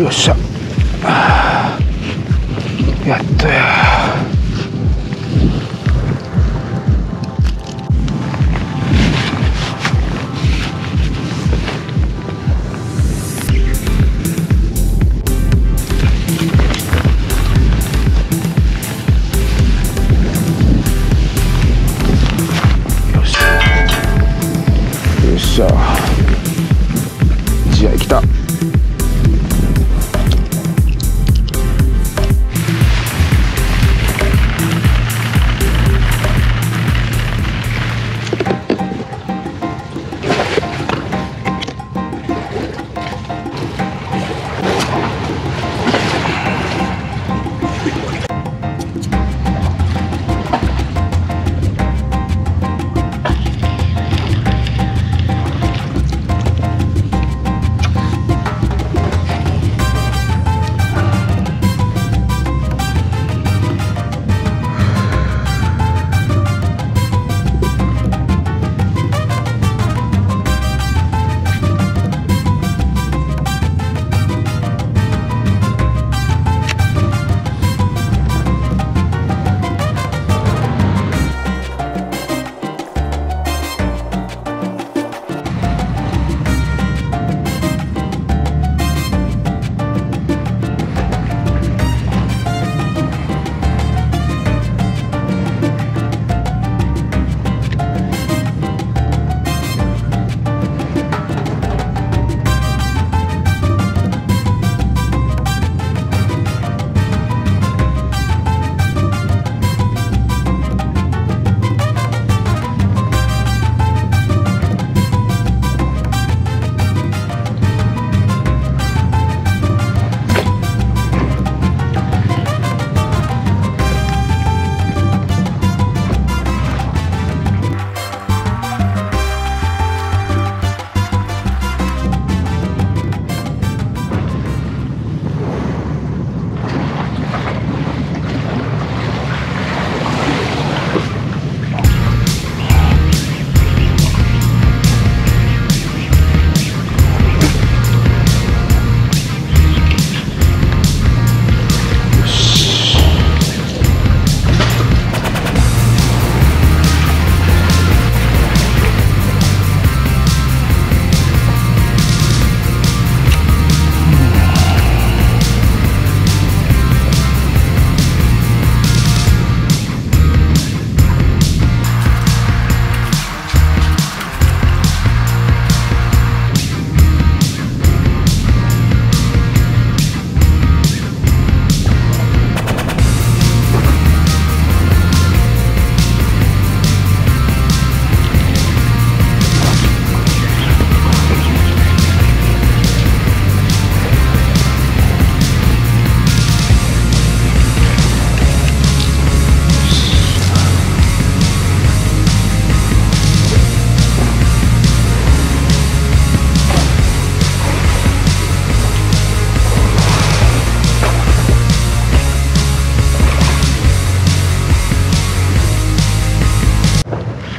よっしゃ、やっとや。よっしゃよっしゃ、じゃあ来た。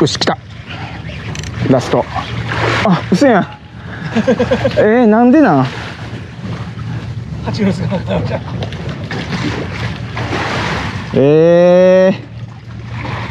よし来た、ラスト。あ、うそやん。なんでなん。蜂の巣が持ったのじゃ。